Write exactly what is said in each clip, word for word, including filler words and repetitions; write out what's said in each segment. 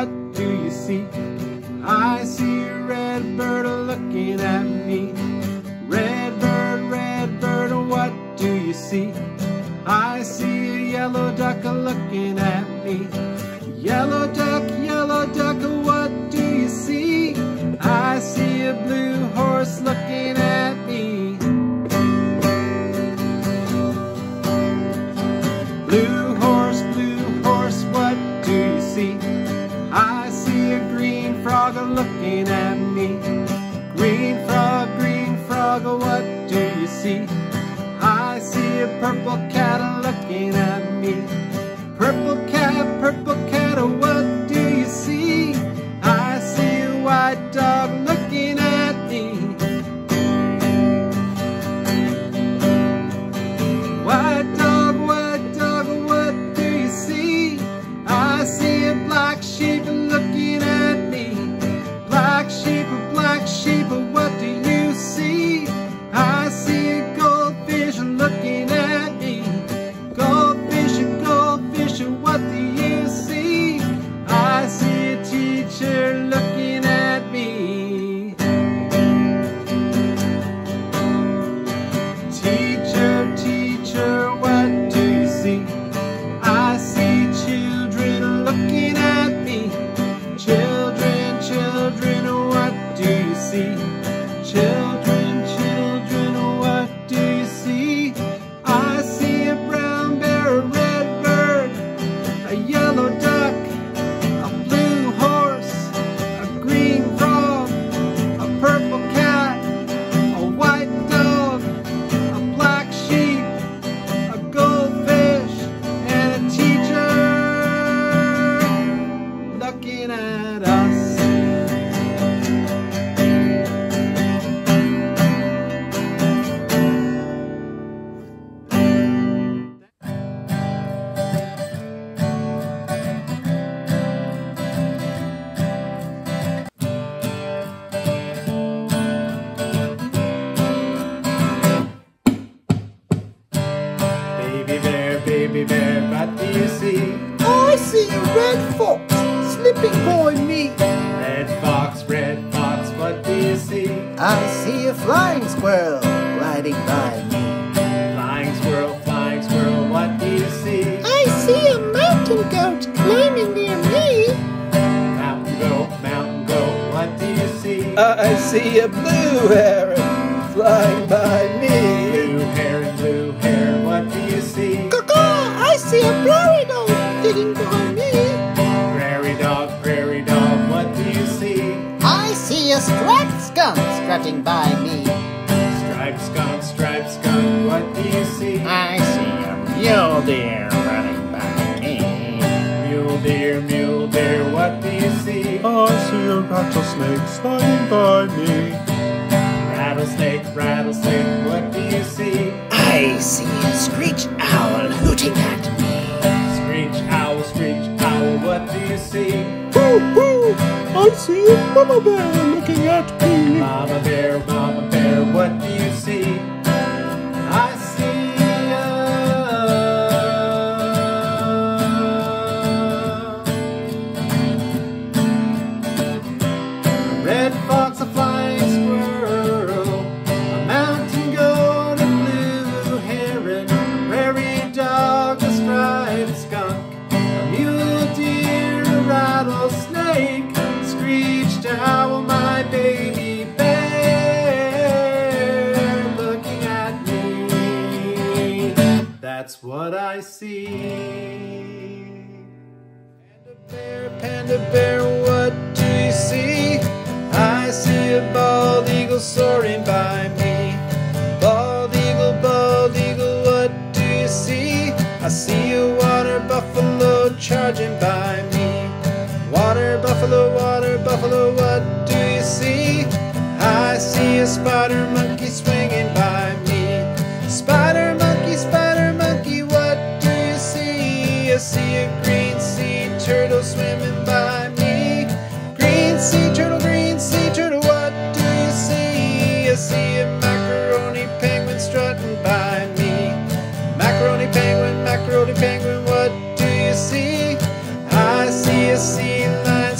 what do you see? I see a red bird looking at me. Red bird, red bird, what do you see? I see a yellow duck looking at me. Yellow duck, yellow duck, what do you see? I see a blue horse looking at me. Blue horse, blue horse, what do you see? I see a green frog looking at me. Green frog, green frog, what do you see? I see a purple cat looking at me. Purple cat, purple cat, what do you see? I see a white dog looking at me. White dog, white dog, what do you see? I see a black sheep looking at me. Black sheep, black sheep, what do you see? I see a goldfish looking at me. Goldfish, goldfish, what do you see? I see a teacher looking at me. Teacher, teacher, what do you see? I see children looking at me. Children, children, what do you see? Children. Baby bear, what do you see? I see a red fox slipping by me. Red fox, red fox, what do you see? I see a flying squirrel riding by me. Flying squirrel, flying squirrel, what do you see? I see a mountain goat climbing near me. Mountain goat, mountain goat, what do you see? I see a blue heron flying by me. Blue heron, blue heron, what do you see? I see a prairie dog digging by me. Prairie dog, prairie dog, what do you see? I see a striped skunk strutting by me. Striped skunk, striped skunk, what do you see? I see a mule deer running by me. Mule deer, mule deer, what do you see? I see a rattlesnake sliding by me. Rattlesnake, rattlesnake, what do you see? I see a screech owl hooting at me. What do you see? Hoo hoo! I see a mama bear looking at me. Mama bear, mama bear, what do you see? I see a red fox, a flying squirrel, a mountain goat, a blue heron, a prairie dog, a striped skunk, rattlesnake, screeched owl, my baby bear looking at me. That's what I see. Panda bear, panda bear, what do you see? I see a bald eagle soaring by me. Bald eagle, bald eagle, what do you see? I see a water buffalo charging by me. Water buffalo, water buffalo, what do you see? I see a spider monkey swinging by me. Spider monkey, spider monkey, what do you see? I see a green sea turtle swimming by me. Green sea turtle, green sea turtle, what do you see? I see a macaroni penguin strutting by me. Macaroni penguin, macaroni penguin, what do you see? I see a sea lion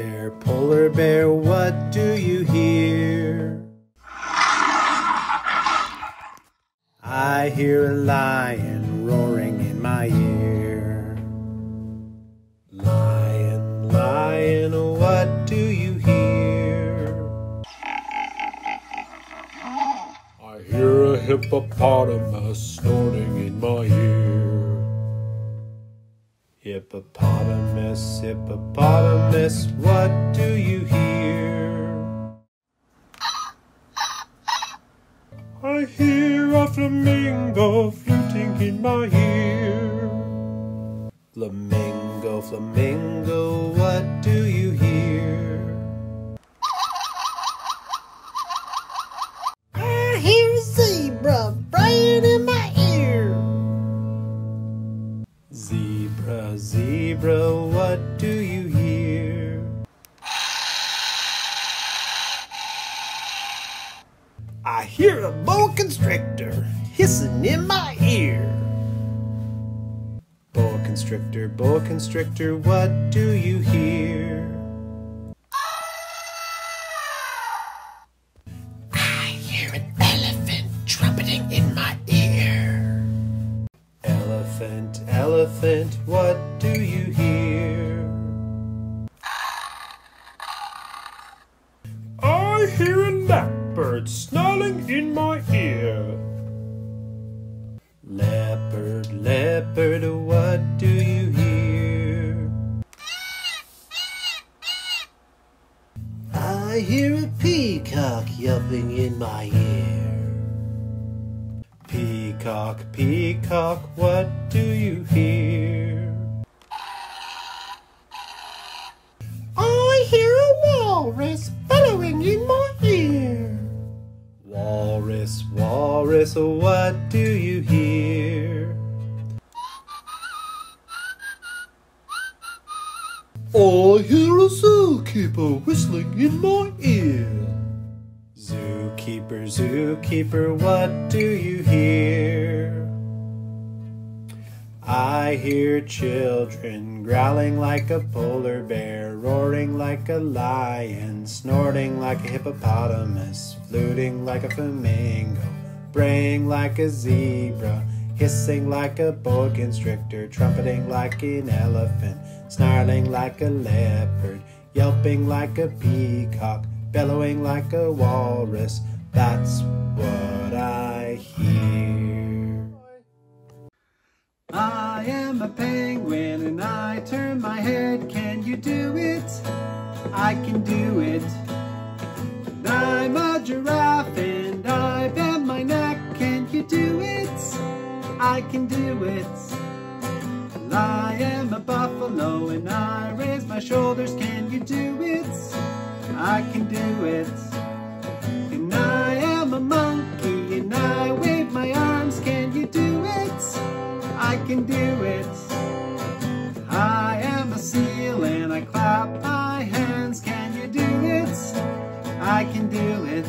bear, polar bear, what do you hear? I hear a lion roaring in my ear. Lion, lion, what do you hear? I hear a hippopotamus snorting in my ear. Hippopotamus, hippopotamus, what do you hear? I hear a flamingo fluting in my ear. Flamingo, flamingo, what do you hear? I hear a zebra flying in my ear. Zebra. Zebra, zebra, what do you hear? I hear a boa constrictor hissing in my ear. Boa constrictor, boa constrictor, what do you hear? I hear an elephant trumpeting in my ear. Elephant, elephant, what do you hear? I hear a leopard snarling in my ear. Leopard, leopard, what do you hear? I hear a peacock yelping in my ear. Peacock, peacock, what do you hear? I hear a walrus bellowing in my ear. Walrus, walrus, what do you hear? I hear a zookeeper whistling in my ear. Zookeeper, zookeeper, what do you hear? I hear children growling like a polar bear, roaring like a lion, snorting like a hippopotamus, fluting like a flamingo, braying like a zebra, hissing like a boa constrictor, trumpeting like an elephant, snarling like a leopard, yelping like a peacock, bellowing like a walrus. That's what I hear. I am a penguin and I turn my head. Can you do it? I can do it. And I'm a giraffe and I bend my neck. Can you do it? I can do it. And I am a buffalo and I raise my shoulders. Can you do it? I can do it. And I am a monkey and I wave my arms. Can you do it? I can do it. I am a seal and I clap my hands. Can you do it? I can do it.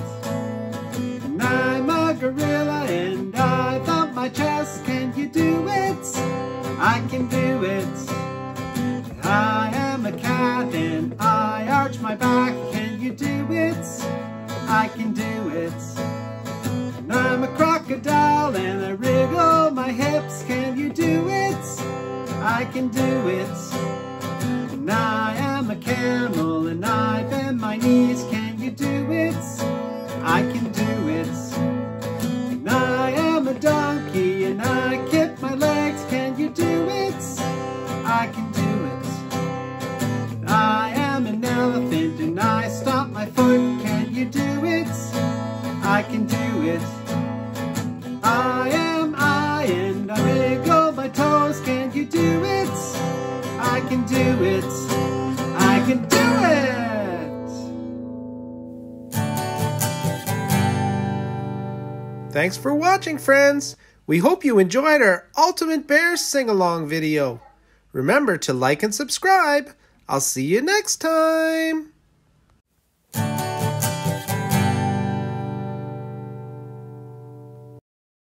And I'm a gorilla and I thump my chest. Can you do it? I can do it. I am a cat and I arch my back. I can do it. And I'm a crocodile and I wriggle my hips. Can you do it? I can do it. And I am a camel and I bend my knees. Can you do it? I can do it. And I am a donkey and I kick my legs. Can you do it? I can do it. And I am an elephant and I stomp my foot. I can do it. I am I and I wiggle my toes. Can you do it? I can do it. I can do it. Thanks for watching, friends. We hope you enjoyed our Ultimate Bears sing-along video. Remember to like and subscribe. I'll see you next time.